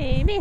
Amy.